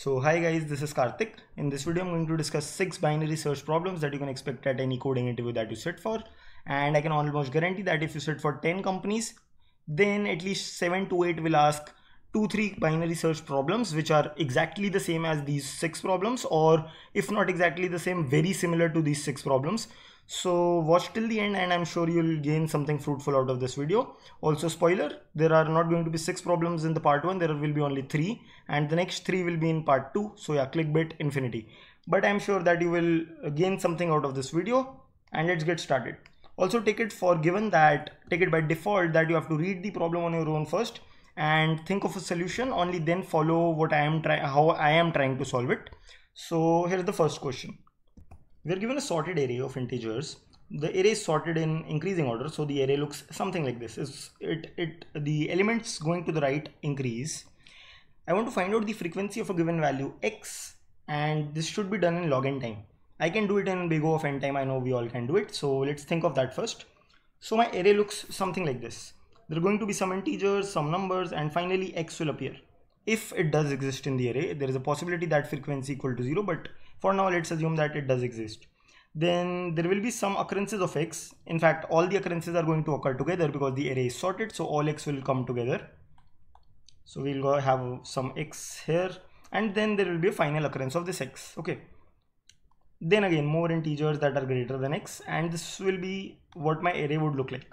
So hi guys, this is Karthik. In this video I'm going to discuss 6 binary search problems that you can expect at any coding interview that you sit for, and I can almost guarantee that if you sit for 10 companies, then at least 7 to 8 will ask 2-3 binary search problems which are exactly the same as these 6 problems, or if not exactly the same, very similar to these 6 problems. So watch till the end and I'm sure you'll gain something fruitful out of this video. Also spoiler, there are not going to be 6 problems in the part 1, there will be only 3, and the next 3 will be in part 2. So yeah, clickbait infinity. But I'm sure that you will gain something out of this video, and let's get started. Also take it by default that you have to read the problem on your own first and think of a solution, only then follow what how I am trying to solve it. So here's the first question. We are given a sorted array of integers. The array is sorted in increasing order, so the array looks something like this. The elements going to the right increase. I want to find out the frequency of a given value x, and this should be done in log n time. I can do it in big O of n time, I know we all can do it, so let's think of that first. So my array looks something like this. There are going to be some integers, some numbers, and finally x will appear. If it does exist in the array, there is a possibility that frequency equal to 0, but for now let's assume that it does exist. Then there will be some occurrences of x. In fact, all the occurrences are going to occur together because the array is sorted, so all x will come together. So we'll go have some x here, and then there will be a final occurrence of this x. Okay. Then again more integers that are greater than x, and this will be what my array would look like.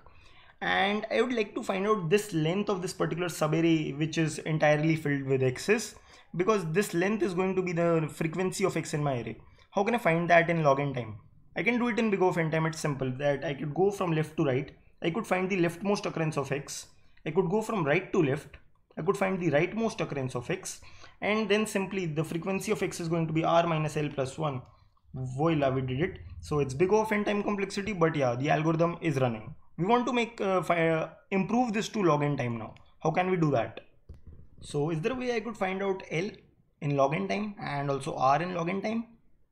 And I would like to find out this length of this particular subarray which is entirely filled with x's, because this length is going to be the frequency of x in my array. How can I find that in log n time? I can do it in big O of n time. It's simple that I could go from left to right. I could find the leftmost occurrence of x. I could go from right to left. I could find the rightmost occurrence of x. And then simply the frequency of x is going to be r minus l plus 1. Voila, we did it. So it's big O of n time complexity, but yeah, the algorithm is running. We want to improve this to log n time now. How can we do that? So is there a way I could find out L in log n time and also R in log n time?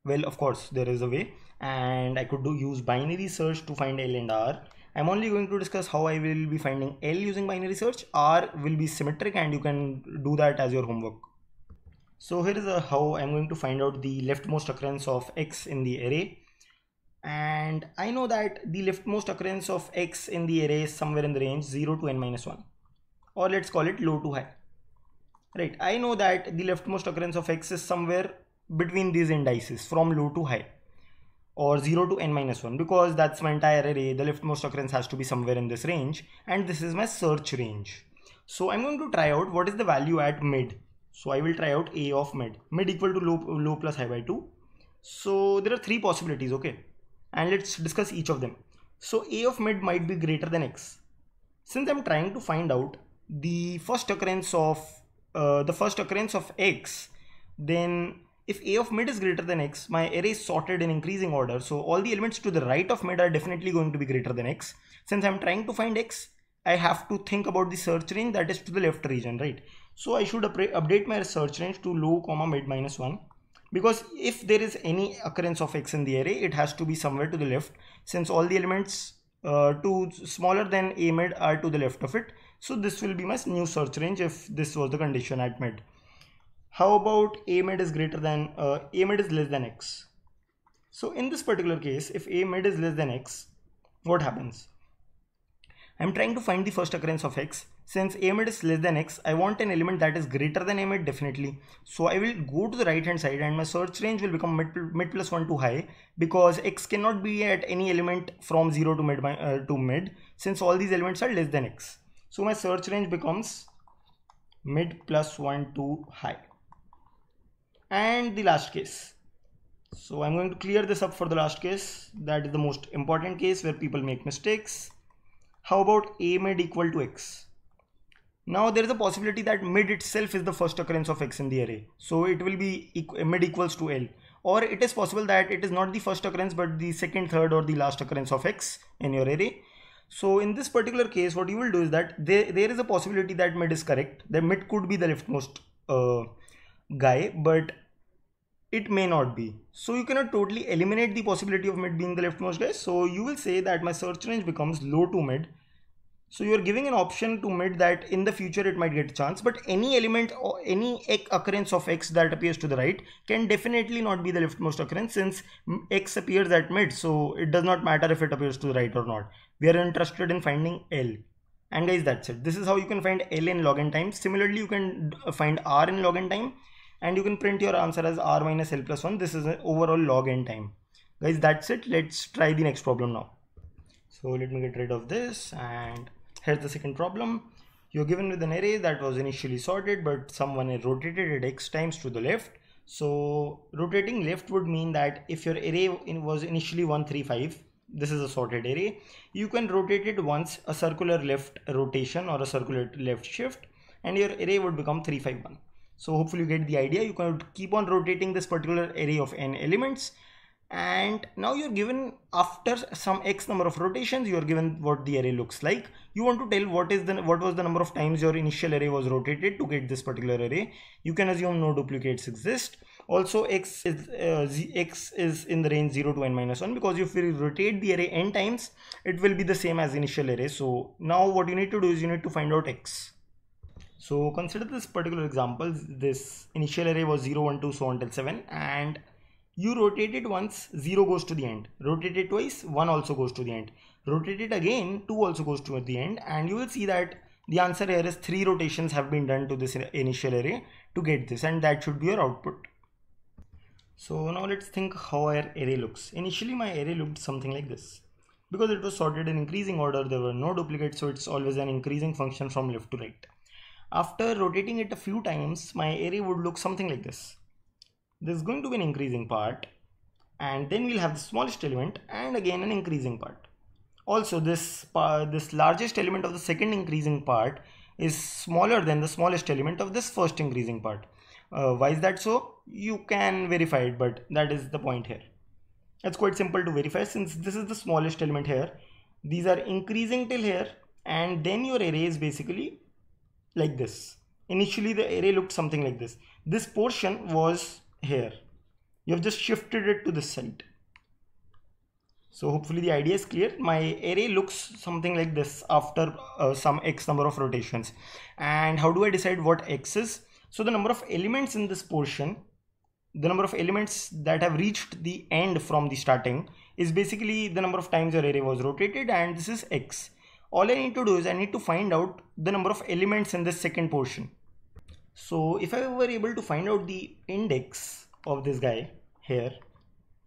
Well, of course there is a way, and I could use binary search to find L and R. I'm only going to discuss how I will be finding L using binary search. R will be symmetric and you can do that as your homework. So here is how I'm going to find out the leftmost occurrence of X in the array. And I know that the leftmost occurrence of X in the array is somewhere in the range 0 to n minus 1. Or let's call it low to high. Right, I know that the leftmost occurrence of x is somewhere between these indices from low to high, or 0 to n minus 1, because that's my entire array. The leftmost occurrence has to be somewhere in this range, and this is my search range. So I'm going to try out what is the value at mid. So I will try out a of mid, mid equal to low plus high by 2. So there are 3 possibilities, okay, and let's discuss each of them. So a of mid might be greater than x. Since I'm trying to find out the first occurrence of x, then if a of mid is greater than x, my array is sorted in increasing order, so all the elements to the right of mid are definitely going to be greater than x. Since I'm trying to find x, I have to think about the search range that is to the left region, right? So I should update my search range to low comma mid minus 1, because if there is any occurrence of x in the array, it has to be somewhere to the left, since all the elements to smaller than a mid are to the left of it. So this will be my new search range if this was the condition at mid. How about a mid is greater than a mid is less than x? So in this particular case, if a mid is less than x, what happens? I'm trying to find the first occurrence of x. Since a mid is less than x, I want an element that is greater than a mid definitely. So I will go to the right hand side, and my search range will become mid plus 1 to high, because x cannot be at any element from 0 to mid, since all these elements are less than x. So my search range becomes mid plus 1 to high. And the last case. So I'm going to clear this up for the last case. That is the most important case where people make mistakes. How about a mid equal to x? Now there is a possibility that mid itself is the first occurrence of x in the array. So it will be mid equals to L. Or it is possible that it is not the first occurrence but the second, third, or the last occurrence of x in your array. So in this particular case, what you will do is that there is a possibility that mid is correct. The mid could be the leftmost guy, but it may not be. So you cannot totally eliminate the possibility of mid being the leftmost guy. So you will say that my search range becomes low to mid. So you are giving an option to mid that in the future it might get a chance, but any element or any occurrence of x that appears to the right can definitely not be the leftmost occurrence, since x appears at mid, so it does not matter if it appears to the right or not. We are interested in finding L. And guys, that's it. This is how you can find L in log n time. Similarly, you can find R in log n time, and you can print your answer as R minus L plus 1. This is an overall log n time. Guys, that's it. Let's try the next problem now. So let me get rid of this, and here's the second problem. You're given with an array that was initially sorted, but someone rotated it x times to the left. So rotating left would mean that if your array was initially 1, 3, 5, this is a sorted array, you can rotate it once, a circular left rotation or a circular left shift, and your array would become 3, 5, 1. So hopefully you get the idea. You can keep on rotating this particular array of n elements, and now you're given, after some x number of rotations, you are given what the array looks like. You want to tell what was the number of times your initial array was rotated to get this particular array. You can assume no duplicates exist. Also, x is in the range 0 to n minus 1, because if you rotate the array n times, it will be the same as initial array. So now what you need to do is you need to find out x. So consider this particular example. This initial array was 0, 1, 2, so on till 7, and you rotate it once, 0 goes to the end. Rotate it twice, 1 also goes to the end. Rotate it again, 2 also goes to the end, and you will see that the answer here is 3 rotations have been done to this initial array to get this, and that should be your output. So now let's think how our array looks. Initially my array looked something like this. Because it was sorted in increasing order, there were no duplicates, so it's always an increasing function from left to right. After rotating it a few times, my array would look something like this. There's going to be an increasing part, and then we'll have the smallest element and again an increasing part. Also this largest element of the second increasing part is smaller than the smallest element of this first increasing part. Why is that so? You can verify it, but that is the point here. It's quite simple to verify, since this is the smallest element here. These are increasing till here, and then your array is basically like this. Initially the array looked something like this. This portion was here. You have just shifted it to this side. So hopefully the idea is clear. My array looks something like this after some x number of rotations. And how do I decide what x is? So the number of elements in this portion, the number of elements that have reached the end from the starting, is basically the number of times your array was rotated, and this is x. All I need to do is I need to find out the number of elements in this second portion. So if I were able to find out the index of this guy here,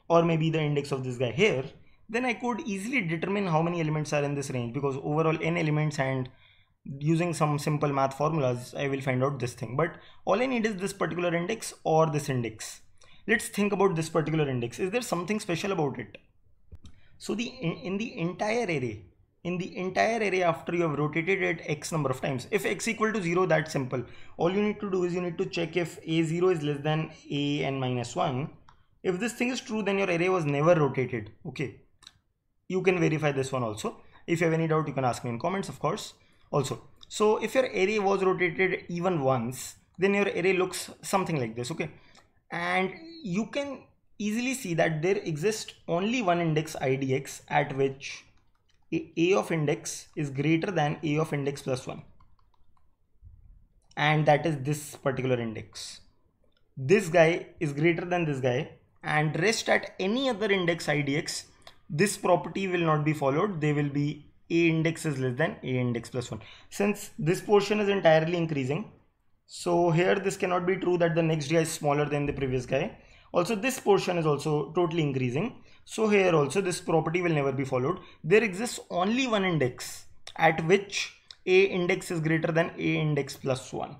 or maybe the index of this guy here, then I could easily determine how many elements are in this range, because overall n elements, and using some simple math formulas I will find out this thing. But all I need is this particular index or this index. Let's think about this particular index. Is there something special about it? So in the entire array, after you have rotated it x number of times, if x equal to 0, that's simple. All you need to do is you need to check if a0 is less than a n minus 1. If this thing is true, then your array was never rotated. Okay, you can verify this one also. If you have any doubt, you can ask me in comments, of course. Also, so if your array was rotated even once, then your array looks something like this. Okay, and you can easily see that there exists only one index idx at which a of index is greater than a of index plus 1, and that is this particular index. This guy is greater than this guy, and rest at any other index idx, this property will not be followed. They will be a index is less than a index plus 1. Since this portion is entirely increasing, so here this cannot be true that the next guy is smaller than the previous guy. Also this portion is also totally increasing, so here also this property will never be followed. There exists only one index at which a index is greater than a index plus 1.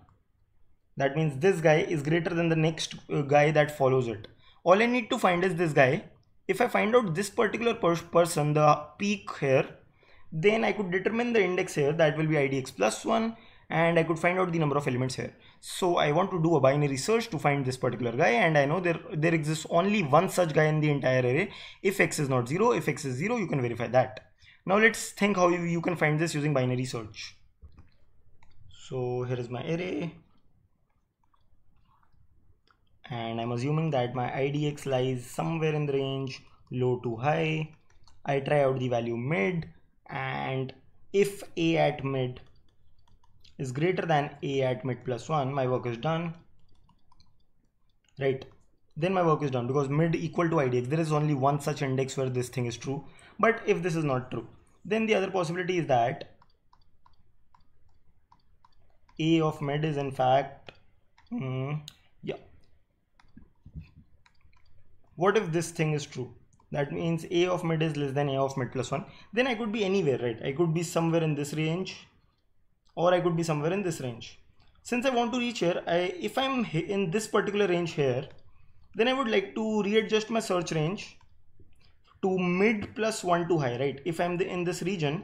That means this guy is greater than the next guy that follows it. All I need to find is this guy. If I find out this particular person, the peak here, then I could determine the index here, that will be idx plus 1, and I could find out the number of elements here. So I want to do a binary search to find this particular guy, and I know there exists only one such guy in the entire array. If x is not 0, if x is 0, you can verify that. Now let's think how you can find this using binary search. So here is my array, and I'm assuming that my idx lies somewhere in the range low to high. I try out the value mid, and if A at mid is greater than A at mid plus 1, my work is done, right? Then my work is done, because mid equal to IDX, there is only one such index where this thing is true. But if this is not true, then the other possibility is that A of mid is in fact, what if this thing is true? That means A of mid is less than A of mid plus 1. Then I could be anywhere, right? I could be somewhere in this range, or I could be somewhere in this range. Since I want to reach here, if I'm in this particular range here, then I would like to readjust my search range to mid plus 1 to high, right? If I'm in this region,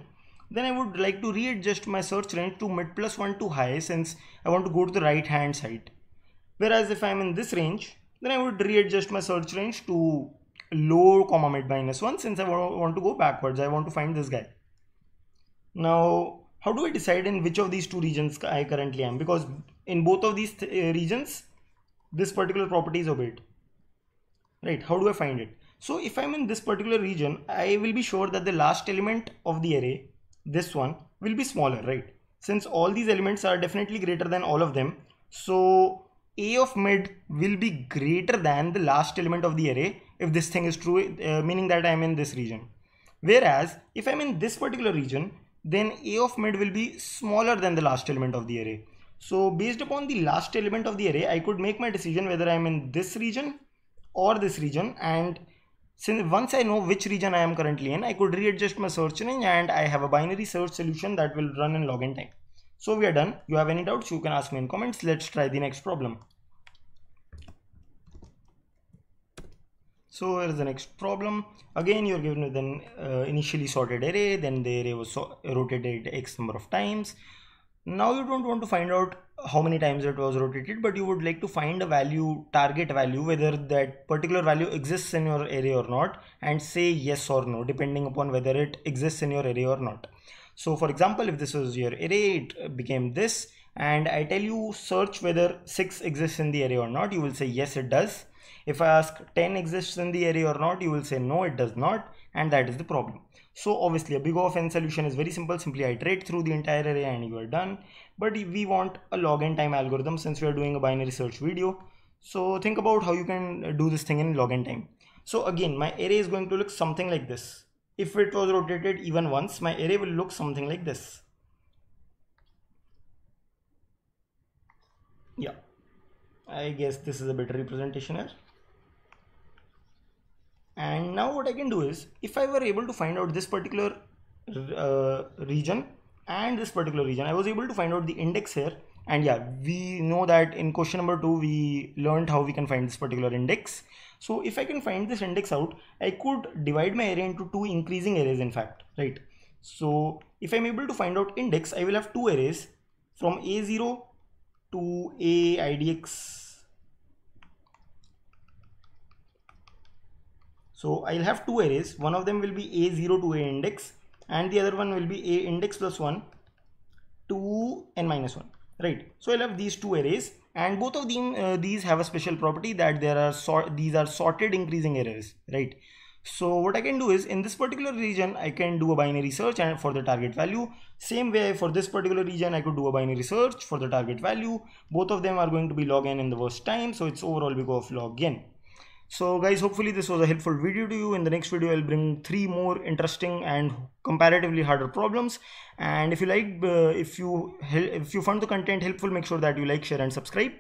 then I would like to readjust my search range to mid plus 1 to high, since I want to go to the right hand side. Whereas if I'm in this range, then I would readjust my search range to low comma mid minus 1, since I want to go backwards. I want to find this guy. Now, how do I decide in which of these two regions I currently am? Because in both of these regions, this particular property is obeyed, right? How do I find it? So if I'm in this particular region, I will be sure that the last element of the array, this one, will be smaller, right? Since all these elements are definitely greater than all of them, so A of mid will be greater than the last element of the array if this thing is true, meaning that I am in this region. Whereas if I'm in this particular region, then A of mid will be smaller than the last element of the array. So based upon the last element of the array, I could make my decision whether I'm in this region or this region. And since once I know which region I am currently in, I could readjust my search range, and I have a binary search solution that will run in login time. So we are done. You have any doubts, you can ask me in comments. Let's try the next problem. So here's the next problem. Again, you're given with an initially sorted array, then the array was rotated X number of times. Now you don't want to find out how many times it was rotated, but you would like to find a value, target value, whether that particular value exists in your array or not, and say yes or no, depending upon whether it exists in your array or not. So for example, if this was your array, it became this, and I tell you search whether 6 exists in the array or not, you will say yes, it does. If I ask 10 exists in the array or not, you will say no, it does not, and that is the problem. So obviously a big O of n solution is very simple. Simply iterate through the entire array and you are done. But we want a login time algorithm, since we are doing a binary search video. So think about how you can do this thing in login time. So again, my array is going to look something like this. If it was rotated even once, my array will look something like this. Yeah, I guess this is a better representation here. And now what I can do is, if I were able to find out this particular region and this particular region, I was able to find out the index here. And yeah, we know that in question number 2, we learned how we can find this particular index. So if I can find this index out, I could divide my array into two increasing arrays, in fact, right? So if I'm able to find out index, I will have two arrays from A0 to A IDX. So I'll have two arrays. One of them will be A0 to A index, and the other one will be A index plus 1 to N minus 1, right? So I'll have these two arrays. And both of them, these have a special property that these are sorted increasing arrays, right? So what I can do is, in this particular region, I can do a binary search and for the target value. Same way, for this particular region, I could do a binary search for the target value. Both of them are going to be log n in the worst time, so it's overall big O of log n. So guys, hopefully this was a helpful video to you. In the next video, I'll bring 3 more interesting and comparatively harder problems. And if you like, if you found the content helpful, make sure that you like, share and subscribe.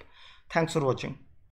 Thanks for watching.